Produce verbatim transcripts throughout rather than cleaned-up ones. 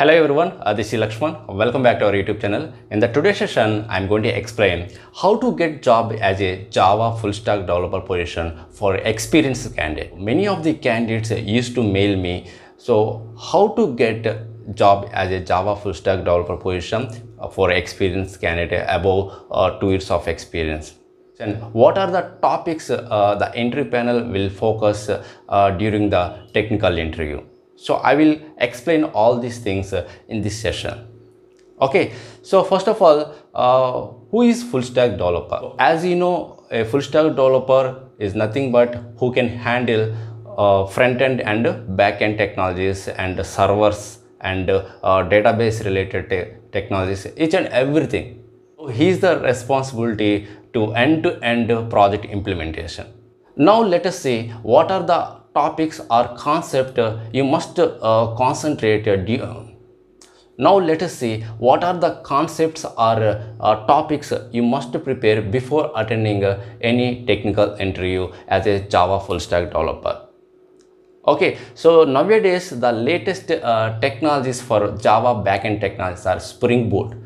Hello everyone, uh, this is Lakshman. Welcome back to our YouTube channel. In the today's session, I'm going to explain how to get job as a Java full stack developer position for experienced candidate. Many of the candidates used to mail me, so how to get job as a Java full stack developer position for experienced candidate above uh, two years of experience. And what are the topics uh, the interview panel will focus uh, during the technical interview? So I will explain all these things uh, in this session. Okay, so first of all, uh, who is full stack developer? As you know, a full stack developer is nothing but who can handle uh, front end and back end technologies and servers and uh, database related te technologies, each and everything. He is the responsibility to end-to-end project implementation. Now let us see what are the topics or concept uh, you must uh, concentrate. Uh, now let us see what are the concepts or uh, uh, topics you must prepare before attending uh, any technical interview as a Java full stack developer. Okay, so nowadays the latest uh, technologies for Java backend technologies are Spring Boot.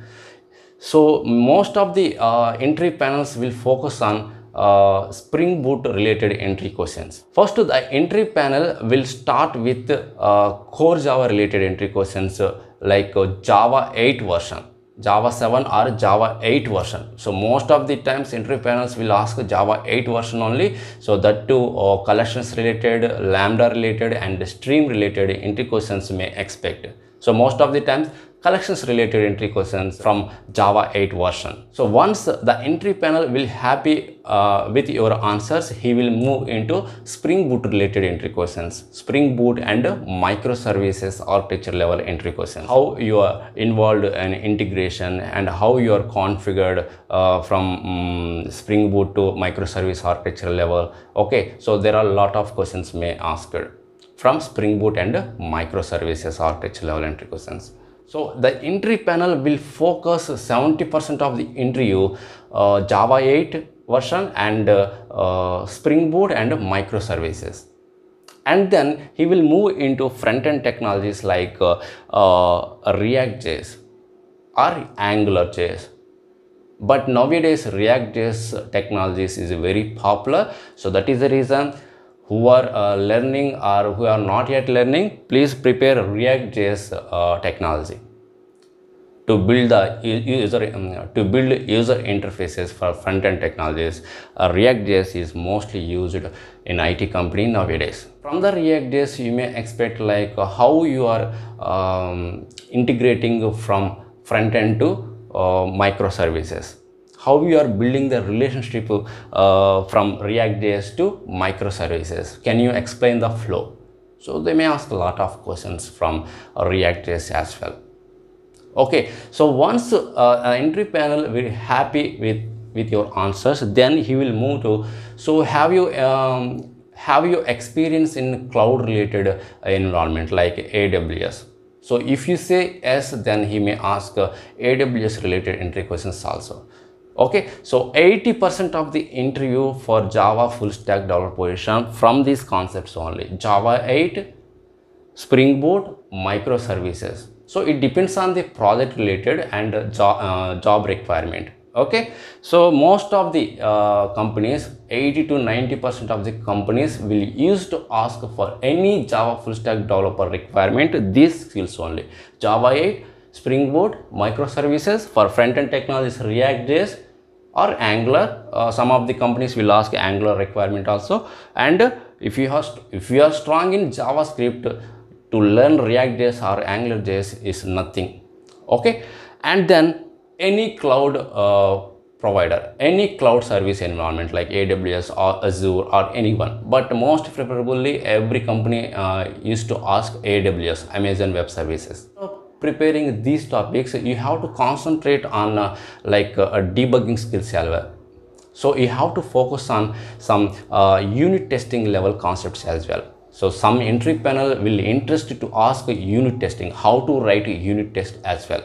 So most of the uh, entry panels will focus on uh, Spring Boot related entry questions. First, the entry panel will start with uh, core Java related entry questions uh, like uh, Java eight version, Java seven or Java eight version. So most of the times entry panels will ask Java eight version only. So that too, uh, collections related, Lambda related and stream related entry questions may expect. So most of the times collections related entry questions from Java eight version. So once the entry panel will happy uh, with your answers, he will move into Spring Boot related entry questions, Spring Boot and microservices architecture level entry questions. How you are involved in integration and how you are configured uh, from um, Spring Boot to microservice architecture level. Okay, so there are a lot of questions may asked from Spring Boot and microservices architecture level entry questions. So the entry panel will focus seventy percent of the interview uh, Java eight version and uh, uh, Spring Boot and microservices. And then he will move into front-end technologies like uh, uh, ReactJS or AngularJS. But nowadays ReactJS technologies is very popular. So that is the reason who are uh, learning or who are not yet learning, please prepare ReactJS uh, technology to build the user um, to build user interfaces for front-end technologies. Uh, ReactJS is mostly used in I T company nowadays. From the ReactJS, you may expect like uh, how you are um, integrating from front-end to uh, microservices. How you are building the relationship uh, from ReactJS to microservices. Can you explain the flow? So they may ask a lot of questions from ReactJS as well. Okay, so once uh, an entry panel will be happy with, with your answers, then he will move to, so have you, um, have you experience in cloud related environment like A W S? So if you say yes, then he may ask uh, A W S related entry questions also. Okay, so eighty percent of the interview for Java full stack developer position from these concepts only, Java eight, Spring Boot, microservices. So it depends on the project related and job, uh, job requirement. Okay, so most of the uh, companies, eighty to ninety percent of the companies will use to ask for any Java full stack developer requirement these skills only, Java eight, Spring Boot, microservices. For front-end technologies, ReactJS or Angular. Uh, some of the companies will ask Angular requirement also. And uh, if you have, if you are strong in JavaScript, to learn ReactJS or AngularJS is nothing. Okay, and then any cloud uh, provider, any cloud service environment like A W S or Azure or anyone. But most preferably, every company uh, used to ask A W S, Amazon Web Services. Preparing these topics, you have to concentrate on uh, like uh, debugging skills as well. So you have to focus on some uh, unit testing level concepts as well. So some entry panel will interest to ask unit testing, how to write a unit test as well.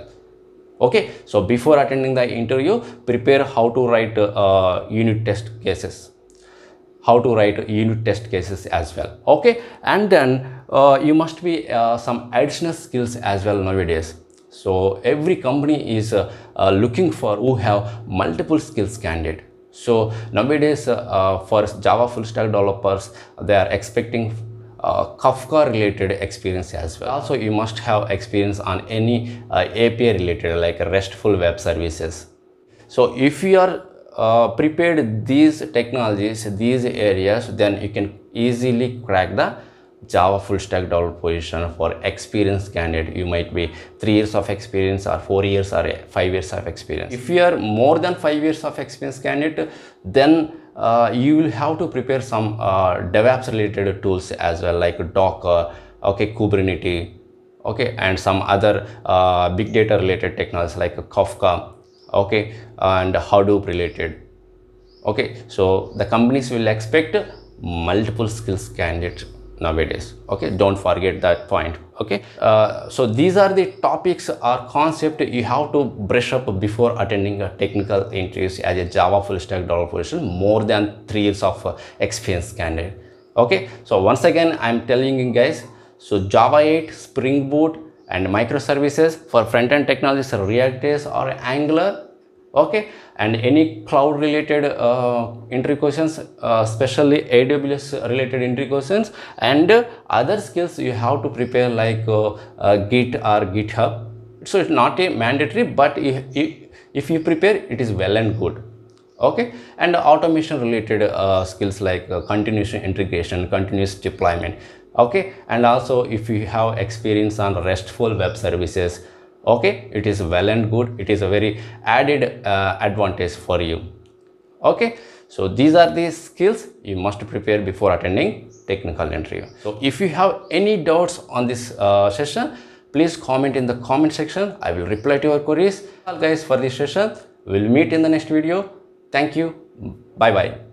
Okay, so before attending the interview, prepare how to write uh, unit test cases, how to write unit test cases as well. Okay, and then uh, you must be uh, some additional skills as well nowadays. So every company is uh, uh, looking for who have multiple skills candidate. So nowadays uh, uh, for Java full stack developers, they are expecting uh, Kafka related experience as well. Also, you must have experience on any uh, A P I related, like RESTful web services. So if you are uh, prepared these technologies, these areas, then you can easily crack the Java full stack developer position for experienced candidate. You might be three years of experience or four years or five years of experience. If you are more than five years of experience candidate, then uh, you will have to prepare some uh, DevOps related tools as well, like Docker, okay, Kubernetes, okay, and some other uh, big data related technologies like Kafka, okay, and Hadoop related. Okay, so the companies will expect multiple skills candidates nowadays. Okay, don't forget that point. Okay, uh, so these are the topics or concept you have to brush up before attending a technical interviews as a Java full stack developer position more than three years of uh, experience candidate. Okay, so once again I'm telling you guys, so Java eight, Spring Boot and microservices. For front-end technologies, ReactJS or Angular, okay, and any cloud related uh, entry questions, uh, especially A W S related entry questions, and uh, other skills you have to prepare, like uh, uh, Git or GitHub. So it's not a mandatory, but if, if you prepare, it is well and good. Okay, and automation related uh, skills like uh, continuous integration, continuous deployment. Okay, and also if you have experience on RESTful web services, okay, it is well and good. It is a very added uh, advantage for you. Okay, so these are the skills you must prepare before attending technical interview. So if you have any doubts on this uh, session, please comment in the comment section. I will reply to your queries. All guys, for this session, we'll meet in the next video. Thank you. Bye bye.